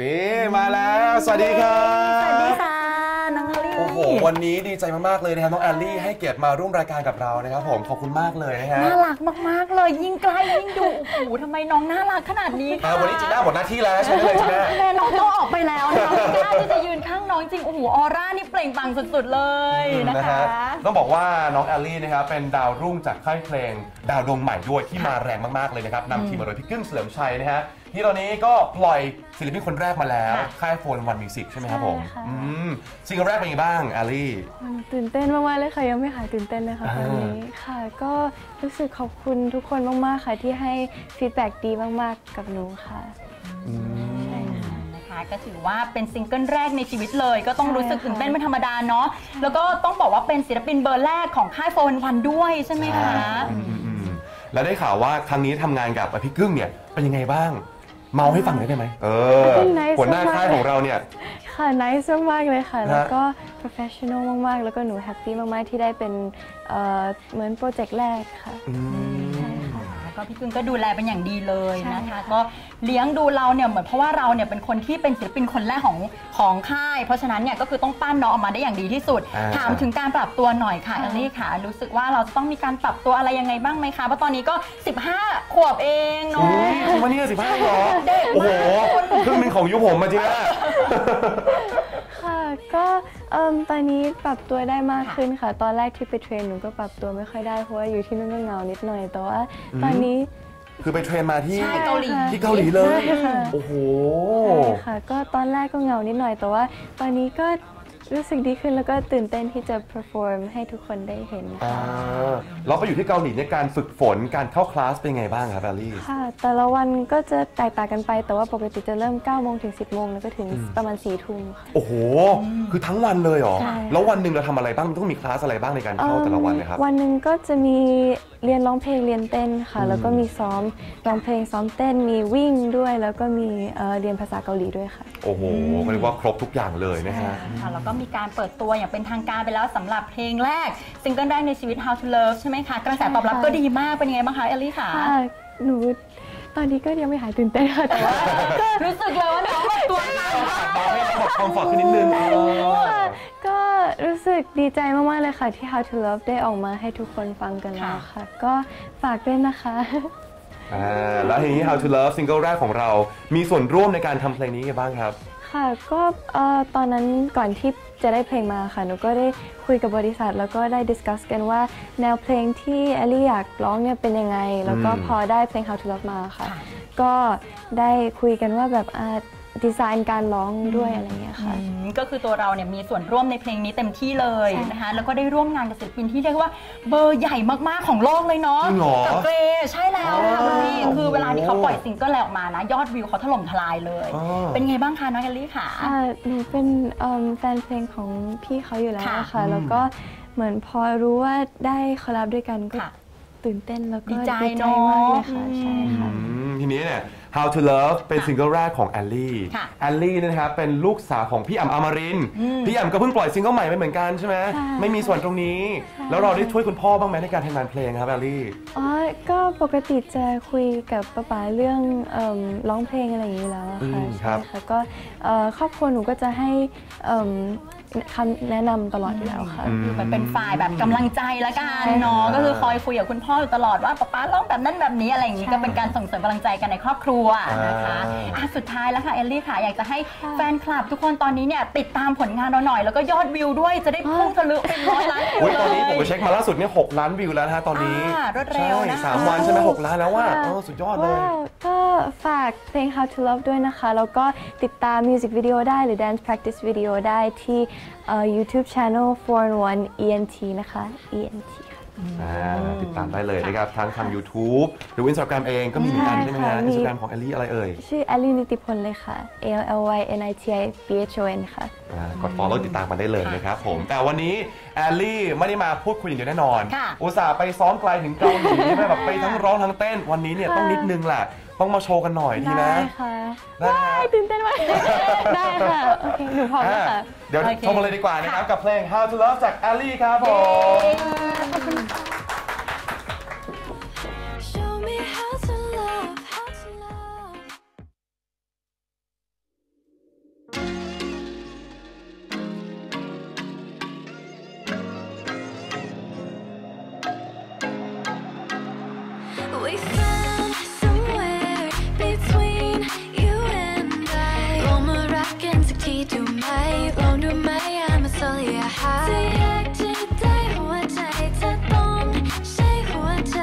นี่มาแล้วสวัสดีครับสวัสดีค่ะน้องแอลลี่โอ้โหวันนี้ดีใจมากๆเลยนะครับน้องแอลลี่ให้เกียรติมาร่วมรายการกับเรานะครับผมขอบคุณมากเลยนะฮะน่ารักมากๆเลยยิ่งใกล้ยิ่งดูโอ้โหทำไมน้องน่ารักขนาดนี้ค่ะวันนี้จีน่าหมดหน้าที่แล้วใช่ไหมจีน่าแม่น้องต้องออกไปแล้วนะจีน่าที่จะยืนข้างน้องจริงโอ้โหออร่านี่เปล่งปลั่งสุดๆเลยนะคะต้องบอกว่าน้องแอลลี่นะครับเป็นดาวรุ่งจากค่ายเพลงดาวดวงใหม่ด้วยที่มาแรงมากๆเลยนะครับนำทีมมาโดยพี่กึ้งเฉลิมชัยนะฮะที่ตอนนี้ก็ปล่อยศิลปินคนแรกมาแล้วค่าย 411 Music ใช่ไหมครับผมซิงเกิลแรกเป็นยังไงบ้างแอลลี่ตื่นเต้นมากๆเลยค่ะยังไม่หายตื่นเต้นเลยค่ะตอนนี้ค่ะก็รู้สึกขอบคุณทุกคนมากๆค่ะที่ให้ฟีดแบ็กดีมากๆกับหนูค่ะก็ถือว่าเป็นซิงเกิลแรกในชีวิตเลยก็ต้องรู้สึกตื่นเต้นเป็นธรรมดาเนาะแล้วก็ต้องบอกว่าเป็นศิลปินเบอร์แรกของค่าย 411 ด้วยใช่ไหมคะแล้วได้ข่าวว่าครั้งนี้ทำงานกับพี่กึ้งเนี่ยเป็นยังไงบ้างเมาให้ฟังได้ไหมหัวหน้าค่ายของเราเนี่ยค่ะน่าสนุกมากเลยค่ะแล้วก็ professional มากๆแล้วก็หนูแฮปปี้มากๆที่ได้เป็นเหมือนโปรเจกต์แรกค่ะก็พี่กึ้งก็ดูแลเป็นอย่างดีเลยนะคะก็เลี้ยงดูเราเนี่ยเหมือนเพราะว่าเราเนี่ยเป็นคนที่เป็นศิลปินคนแรกของค่ายเพราะฉะนั้นเนี่ยก็คือต้องปั้นน้องออกมาได้อย่างดีที่สุดถามถึงการปรับตัวหน่อยค่ะแอลลี่ค่ะรู้สึกว่าเราจะต้องมีการปรับตัวอะไรยังไงบ้างไหมคะเพราะตอนนี้ก็15ขวบเองเนาะวันนี้15เหรอโอ้โหครึ่งหนึ่งของยุคผมมาจริงนะค่ะก็ตอนนี้ปรับตัวได้มากขึ้นค่ะตอนแรกที่ไปเทรนหนูก็ปรับตัวไม่ค่อยได้เพราะว่าอยู่ที่นู่นก็เงานิดหน่อยแต่ว่าตอนนี้คือไปเทรนมาที่เกาหลีเลยโอ้โหค่ะก็ตอนแรกก็เงานิดหน่อยแต่ว่าตอนนี้ก็รู้สึกดีขึ้นแล้วก็ตื่นเต้นที่จะ perform ให้ทุกคนได้เห็นค่ะเราไปอยู่ที่เกาหลีในการฝึกฝนการเข้าคลาสเป็นไงบ้างครับแอลลี่ค่ะแต่ละวันก็จะแตกต่างกันไปแต่ว่าปกติจะเริ่ม 9 โมงถึง 10 โมงแล้วก็ถึงประมาณ 4 ทุ่มค่ะโอ้โหคือทั้งวันเลยเหรอแล้ววันหนึ่งเราทำอะไรบ้างต้องมีคลาสอะไรบ้างในการเข้าแต่ละวันนะครับวันหนึ่งก็จะมีเรียนร้องเพลงเรียนเต้นค่ะแล้วก็มีซ้อมร้องเพลงซ้อมเต้นมีวิ่งด้วยแล้วก็มีเรียนภาษาเกาหลีด้วยค่ะโอ้โหเรียกว่าครบทุกอย่างเลยนะฮะแล้วก็มีการเปิดตัวอย่างเป็นทางการไปแล้วสำหรับเพลงแรกซิงเกิลแรกในชีวิต How to Love ใช่ไหมคะกระแสตอบรับก็ดีมากเป็นยังไงบ้างคะแอลลี่ค่ะหนูตอนนี้ก็ยังไม่หายตื่นเต้นค่ะแต่ว่ารู้สึกเลยว่าน้องแบบตัวสั่นมากให้ระบบความฝันขึ้นนิดนึงก็รู้สึกดีใจมากๆเลยค่ะที่ How to Love ได้ออกมาให้ทุกคนฟังกันแล้วค่ะก็ฝากด้วยนะคะแล้วทีนี้ How to Love ซิงเกิลแรกของเรามีส่วนร่วมในการทำเพลงนี้กันบ้างครับค่ะก็ตอนนั้นก่อนที่จะได้เพลงมาค่ะหนูก็ได้คุยกับบริษัทแล้วก็ได้ดิสคัสกันว่าแนวเพลงที่แอลลี่อยากร้องเนี่ยเป็นยังไงแล้วก็พอได้เพลง How to Love มาค่ะก็ได้คุยกันว่าแบบดีไซน์การร้องด้วยอะไรเงี้ยค่ะก็คือตัวเราเนี่ยมีส่วนร่วมในเพลงนี้เต็มที่เลยนะคะแล้วก็ได้ร่วมงานกับศิลปินที่เรียกว่าเบอร์ใหญ่มากๆของโลกเลยเนาะกับเกรใช่แล้วค่ะนี่คือเวลาที่เขาปล่อยซิงเกิลออกมานะยอดวิวเขาถล่มทลายเลยเป็นไงบ้างคะน้องแอลลี่ค่ะหนูเป็นแฟนเพลงของพี่เขาอยู่แล้วค่ะแล้วก็เหมือนพอรู้ว่าได้คอลแลบด้วยกันก็ตื่นเต้นแล้วก็ดีใจมากเลยค่ะใช่ค่ะทีนี้เนี่ยHow to Love เป็นซิงเกิลแรกของแอลลี่นะครับเป็นลูกสาวของพี่อ๋ำอมรินทร์พี่อ๋ำก็เพิ่งปล่อยซิงเกิลใหม่ไปเหมือนกันใช่ไหมไม่มีส่วนตรงนี้แล้วเราได้ช่วยคุณพ่อบ้างไหมในการทำงานเพลงครับแอลลี่อ๋อก็ปกติจะคุยกับป๋าเรื่องร้องเพลงอะไรอย่างนี้แล้วค่ะก็ครอบครัวหนูก็จะให้คำแนะนำตลอดอยู่แล้วค่ะมันเป็นฝ่ายแบบกำลังใจละกันเนาะก็คือคอยคุยกับคุณพ่ออยู่ตลอดว่าป๊าร้องแบบนั้นแบบนี้อะไรอย่างนี้ก็เป็นการส่งเสริมกำลังใจกันในครอบครัวนะคะสุดท้ายแล้วค่ะแอลลี่ค่ะอยากจะให้แฟนคลับทุกคนตอนนี้เนี่ยติดตามผลงานเราหน่อยแล้วก็ยอดวิวด้วยจะได้พุ่งทะลุเป็น100 ล้านวิวเลยตอนนี้ผมเช็คมาล่าสุดเนี่ย6 ล้านวิวแล้วนะคะตอนนี้รวดเร็วนะ3 วันใช่ไหม6 ล้านแล้วว่าสุดยอดเลยก็ฝากเพลง How to Love ด้วยนะคะแล้วก็ติดตามมิวสิกวิดีโอได้หรือ Dance Practice วิดีโอได้ที่YouTube Channel 4&1 ENT นะคะ ENT ติดตามได้เลยนะครับทั้งทาง YouTube หรือ Instagram เองก็มีเหมือนกันใช่ไหมฮะ Instagram ของแอลลี่อะไรเอ่ยชื่อ Aly Nitiphon เลยค่ะ ALY NITIPHON ค่ะกด follow ติดตามมาได้เลยนะครับผมแต่วันนี้แอลลี่ไม่ได้มาพูดคุยอย่างเดียวแน่นอนอุตส่าห์ไปซ้อมไกลถึงเกาหลีแบบไปทั้งร้องทั้งเต้นวันนี้เนี่ยต้องนิดนึงแหละต้องมาโชว์กันหน่อยดีนะได้ตื่นเต้นมากได้ค่ะโอเคหนูพร้อมแล้วค่ะเดี๋ยวชมกันเลยดีกว่านะครับกับเพลง How to Love จาก Aly ครับผม ดูไหมลองดูไหม I'm a soul yeah high จะอยากจะได้หัวใจเธอต้องใช้หัวใจ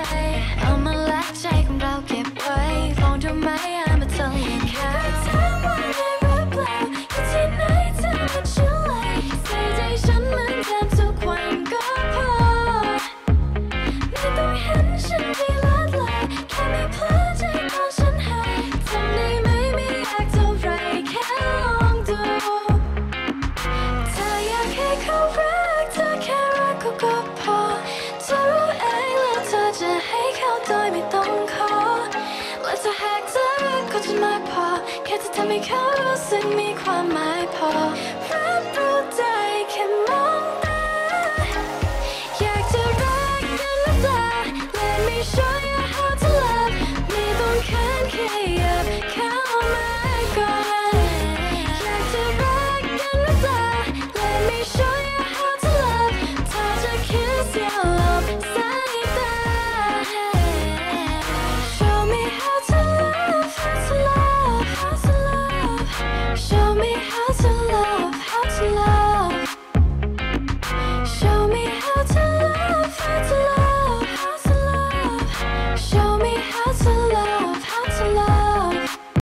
เอามาลักใจของเราเก็บไว้ลองดูไหม I'm a soul yeah high เธอว่าได้รักเราอยู่ที่ไหนเธอมันช่วยใส่ใจฉันเหมือนเดิมทุกวันก็พอไม่ต้องเห็นฉันดีละเลยแค่ไม่พอใจตอนฉันหายทำได้ไหมไม่อยากเท่าไรแค่ลองดูเธออยากให้เขารักเธอแค่รักก็พอเธอรู้เองแล้วเธอจะให้เขาโดยไม่ต้องขอและจะหากเธอรักก็จะมากพอแค่จะทำให้เขารู้สึกมีความหมายพอ